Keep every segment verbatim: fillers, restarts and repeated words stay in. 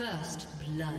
First blood.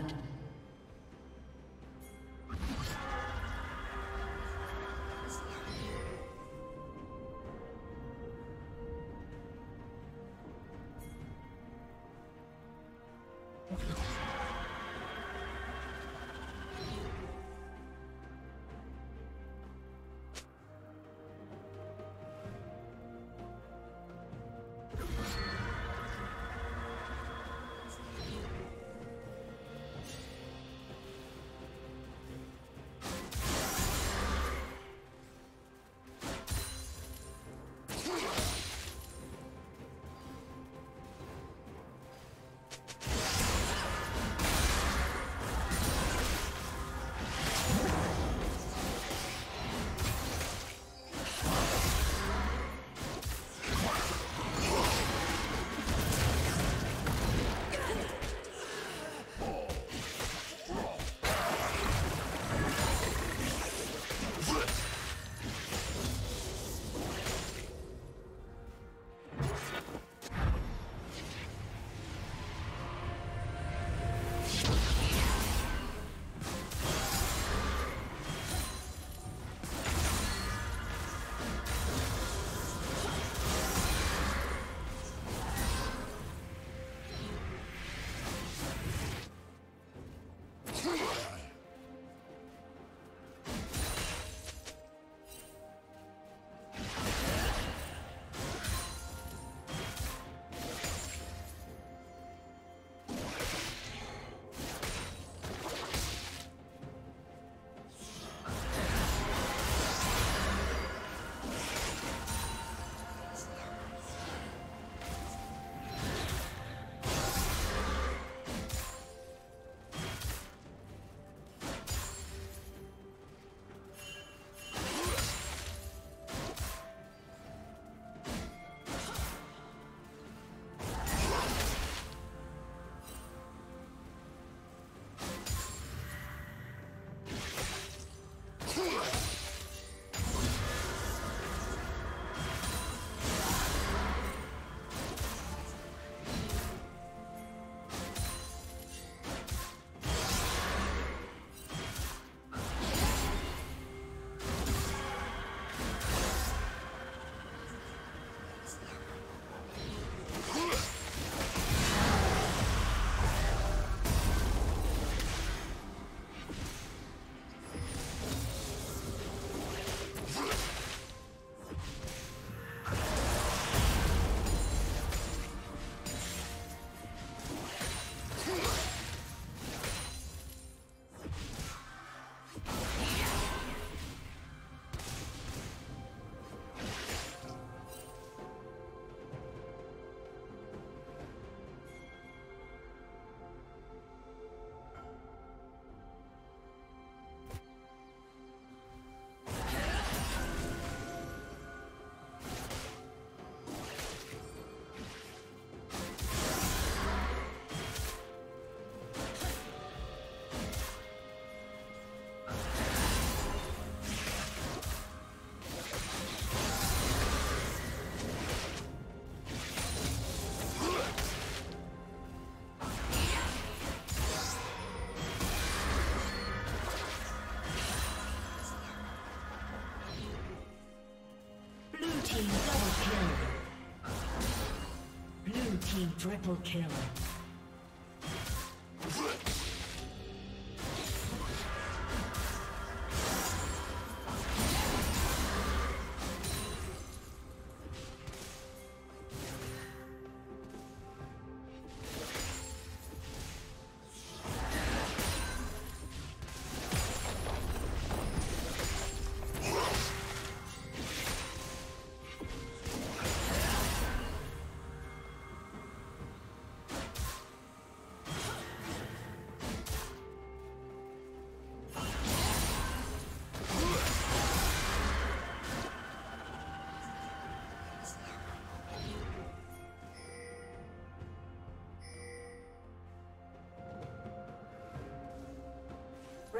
Triple kill.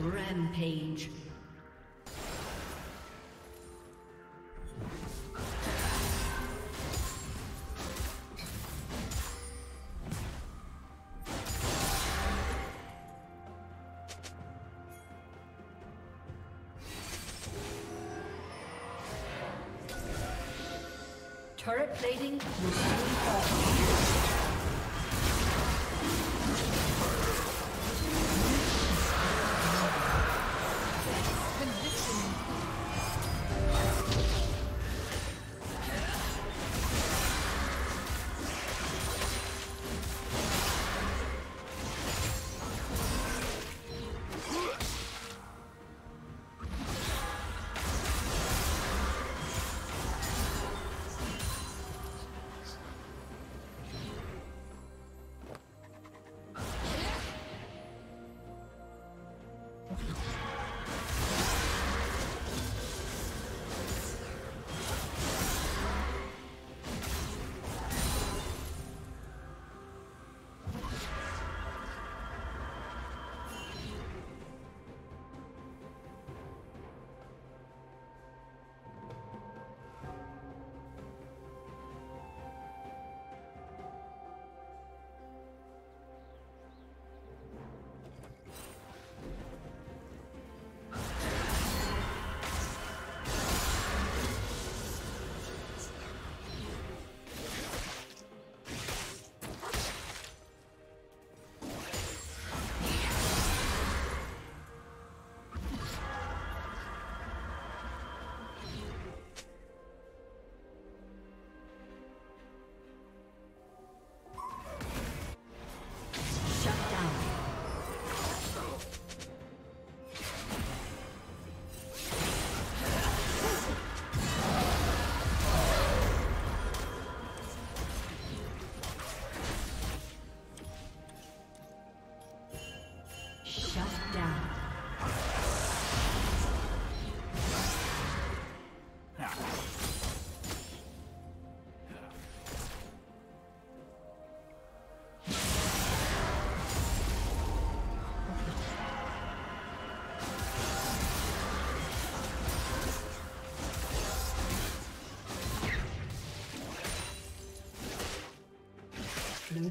Rampage. Turret plating will soon fall. Blue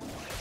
Oh.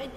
Red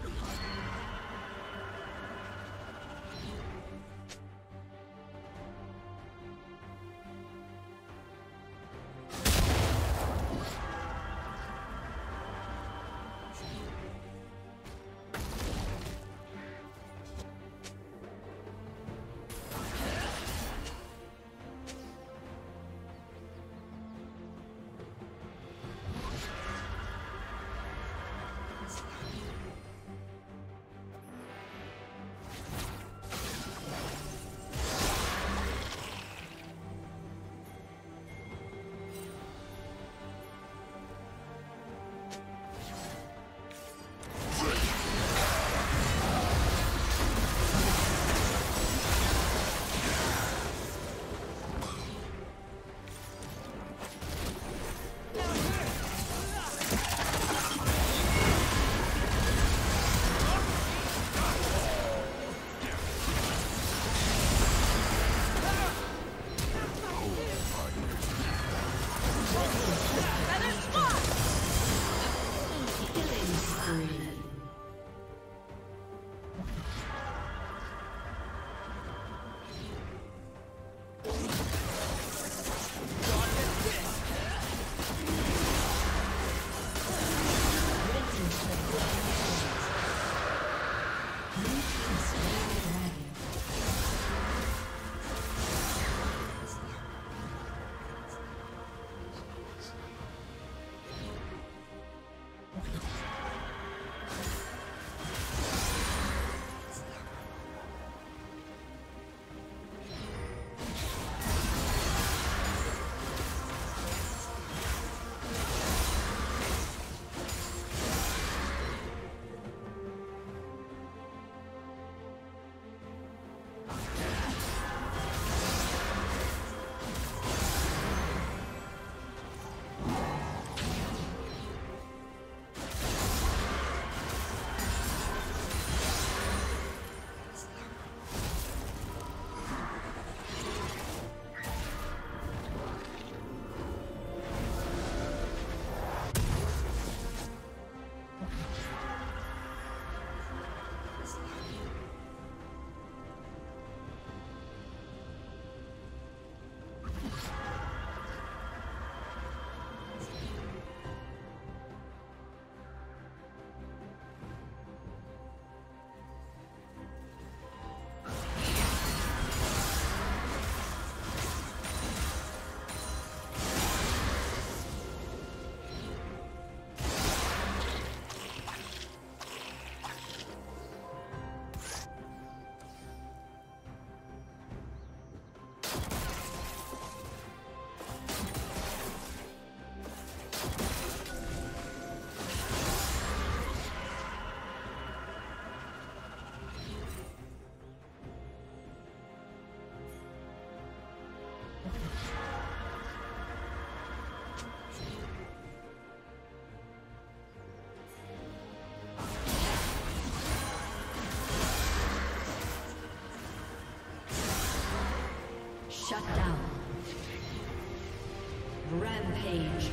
Come on. Shut down. Rampage.